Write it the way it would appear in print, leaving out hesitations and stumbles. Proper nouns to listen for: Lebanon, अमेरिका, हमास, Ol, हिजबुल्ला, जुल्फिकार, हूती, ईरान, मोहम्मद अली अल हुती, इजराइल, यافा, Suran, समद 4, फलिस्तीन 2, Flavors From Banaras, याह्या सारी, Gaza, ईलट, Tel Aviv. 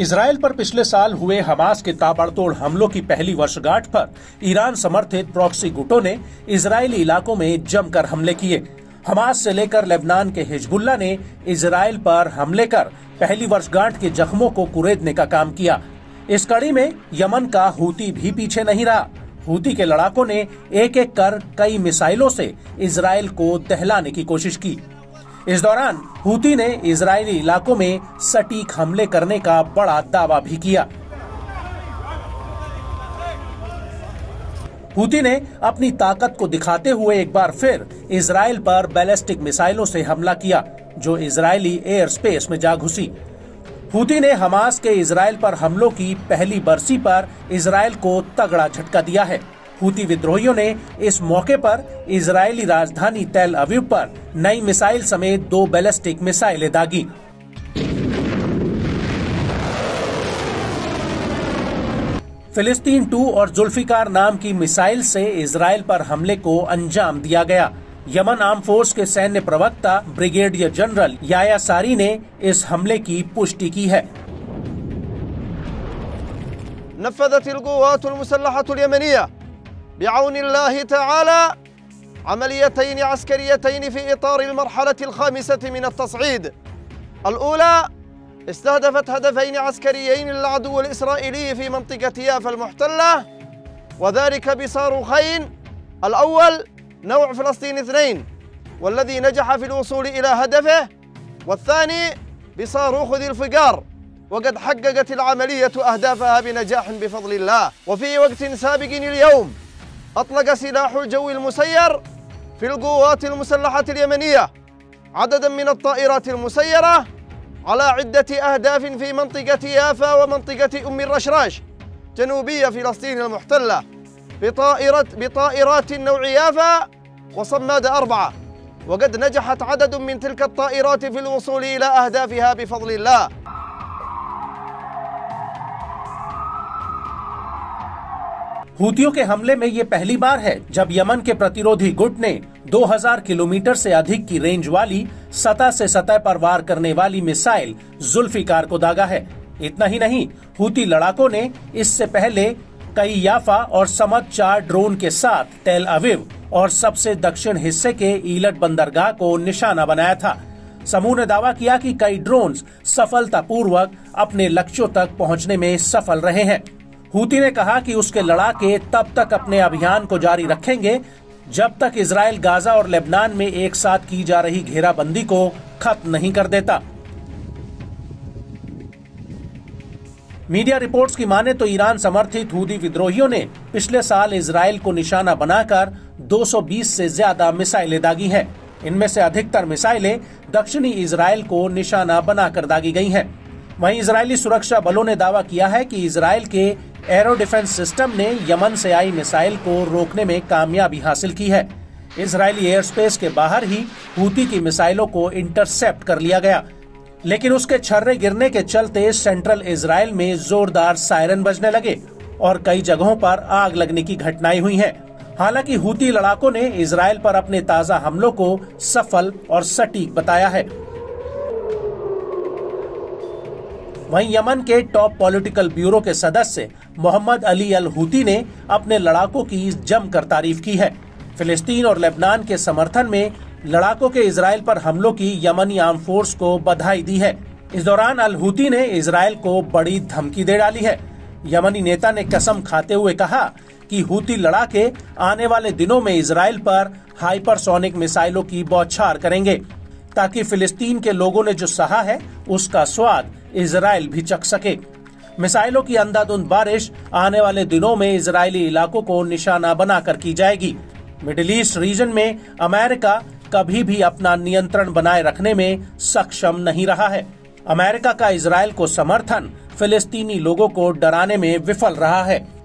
इजराइल पर पिछले साल हुए हमास के ताबड़तोड़ हमलों की पहली वर्षगांठ पर ईरान समर्थित प्रॉक्सी गुटों ने इजरायली इलाकों में जमकर हमले किए। हमास से लेकर लेबनान के हिजबुल्ला ने इजराइल पर हमले कर पहली वर्षगांठ के जख्मों को कुरेदने का काम किया। इस कड़ी में यमन का हूती भी पीछे नहीं रहा। हूती के लड़ाकों ने एक एक कर कई मिसाइलों से इजराइल को दहलाने की कोशिश की। इस दौरान हूती ने इजरायली इलाकों में सटीक हमले करने का बड़ा दावा भी किया। हूती ने अपनी ताकत को दिखाते हुए एक बार फिर इजराइल पर बैलिस्टिक मिसाइलों से हमला किया, जो इजरायली एयर स्पेस में जा घुसी। हूती ने हमास के इजराइल पर हमलों की पहली बरसी पर इजराइल को तगड़ा झटका दिया है। हूती विद्रोहियों ने इस मौके पर इजरायली राजधानी तेल अवीव पर नई मिसाइल समेत 2 बैलिस्टिक मिसाइलें दागी। फलिस्तीन 2 और जुल्फिकार नाम की मिसाइल से इजराइल पर हमले को अंजाम दिया गया। यमन आर्म फोर्स के सैन्य प्रवक्ता ब्रिगेडियर जनरल याह्या सारी ने इस हमले की पुष्टि की है। نوع فلسطين 2 والذي نجح في الوصول إلى هدفه والثاني بصاروخ ذلفقار وقد حققت العملية أهدافها بنجاح بفضل الله وفي وقت سابق اليوم أطلق سلاح الجو المسير في القوات المسلحة اليمنية عددا من الطائرات المسيرة على عدة أهداف في منطقة يافا ومنطقة أم الرشراش جنوبية فلسطين المحتلة بطائرات نوع يافا وصمد 4 وقد نجحت عدد من تلك الطائرات في الوصول إلى أهدافها بفضل الله. हूतियों के हमले में ये पहली बार है जब यमन के प्रतिरोधी गुट ने 2000 किलोमीटर से अधिक की रेंज वाली सतह से सतह पर वार करने वाली मिसाइल जुल्फिकार को दागा है। इतना ही नहीं, हूती लड़ाकों ने इससे पहले कई याफा और समद 4 ड्रोन के साथ तेल अवीव और सबसे दक्षिण हिस्से के ईलट बंदरगाह को निशाना बनाया था। समूह ने दावा किया कि कई ड्रोन्स सफलतापूर्वक अपने लक्ष्यों तक पहुंचने में सफल रहे हैं। हूती ने कहा कि उसके लड़ाके तब तक अपने अभियान को जारी रखेंगे जब तक इजराइल गाजा और लेबनान में एक साथ की जा रही घेराबंदी को खत्म नहीं कर देता। मीडिया रिपोर्ट्स की माने तो ईरान समर्थित हूती विद्रोहियों ने पिछले साल इजराइल को निशाना बनाकर 220 से ज्यादा मिसाइलें दागी हैं। इनमें से अधिकतर मिसाइलें दक्षिणी इजराइल को निशाना बनाकर दागी गई हैं। वहीं इजरायली सुरक्षा बलों ने दावा किया है कि इजराइल के एरो डिफेंस सिस्टम ने यमन से आई मिसाइल को रोकने में कामयाबी हासिल की है। इजरायली एयर स्पेस के बाहर ही हूती की मिसाइलों को इंटरसेप्ट कर लिया गया, लेकिन उसके छर्रे गिरने के चलते सेंट्रल इजराइल में जोरदार सायरन बजने लगे और कई जगहों पर आग लगने की घटनाएं हुई हैं। हालांकि हूती लड़ाकों ने इजराइल पर अपने ताजा हमलों को सफल और सटीक बताया है। वहीं यमन के टॉप पॉलिटिकल ब्यूरो के सदस्य मोहम्मद अली अल हुती ने अपने लड़ाकों की जमकर तारीफ की है। फिलिस्तीन और लेबनान के समर्थन में लड़ाकों के इजराइल पर हमलों की यमनी आर्म फोर्स को बधाई दी है। इस दौरान अल हूती ने इजराइल को बड़ी धमकी दे डाली है। यमनी नेता ने कसम खाते हुए कहा कि हूती लड़ाके आने वाले दिनों में इजराइल पर हाइपरसोनिक मिसाइलों की बौछार करेंगे ताकि फिलिस्तीन के लोगों ने जो सहा है उसका स्वाद इजराइल भी चख सके। मिसाइलों की अंधाधुंध बारिश आने वाले दिनों में इजरायली इलाकों को निशाना बनाकर की जाएगी। मिडिल ईस्ट रीजन में अमेरिका कभी भी अपना नियंत्रण बनाए रखने में सक्षम नहीं रहा है। अमेरिका का इजराइल को समर्थन फिलिस्तीनी लोगों को डराने में विफल रहा है।